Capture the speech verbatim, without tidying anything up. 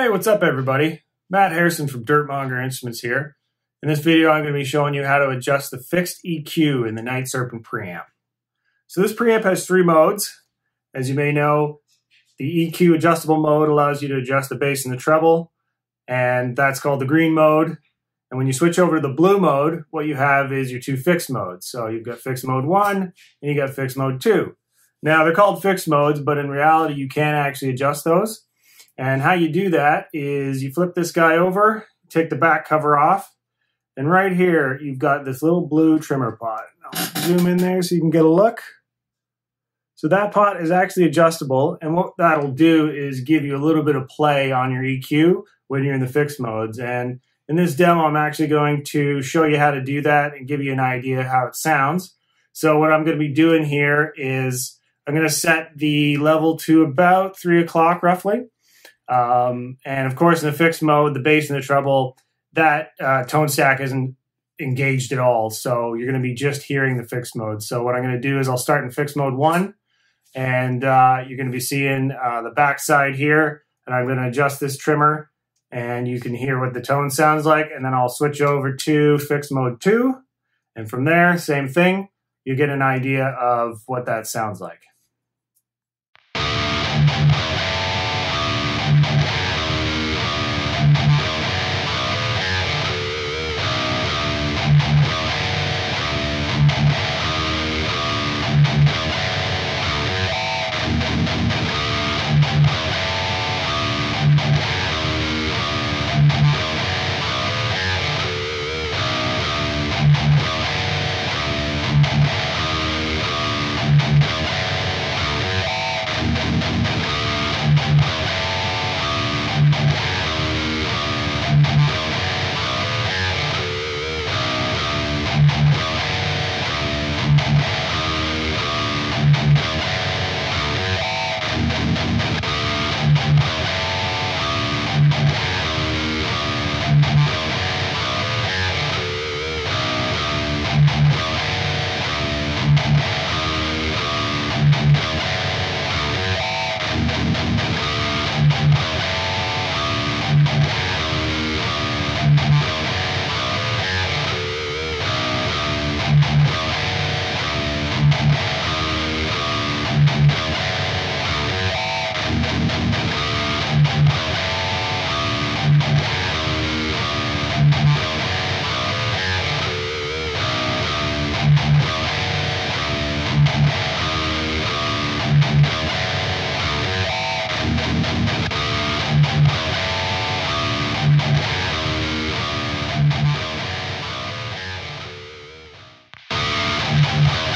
Hey, what's up everybody? Matt Harrison from Dirt Monger Instruments here. In this video, I'm going to be showing you how to adjust the fixed E Q in the Night Serpent preamp. So this preamp has three modes. As you may know, the E Q adjustable mode allows you to adjust the bass and the treble, and that's called the green mode. And when you switch over to the blue mode, what you have is your two fixed modes. So you've got fixed mode one, and you got fixed mode two. Now they're called fixed modes, but in reality, you can actually adjust those. And how you do that is you flip this guy over, take the back cover off, and right here you've got this little blue trimmer pot. I'll zoom in there so you can get a look. So that pot is actually adjustable, and what that'll do is give you a little bit of play on your E Q when you're in the fixed modes. And in this demo, I'm actually going to show you how to do that and give you an idea how it sounds. So what I'm going to be doing here is I'm going to set the level to about three o'clock roughly. Um, and of course, in the fixed mode, the bass and the treble, that uh, tone stack isn't engaged at all. So you're going to be just hearing the fixed mode. So what I'm going to do is I'll start in fixed mode one, and uh, you're going to be seeing uh, the backside here. And I'm going to adjust this trimmer, and you can hear what the tone sounds like. And then I'll switch over to fixed mode two, and from there, same thing. You get an idea of what that sounds like. We'll be right back.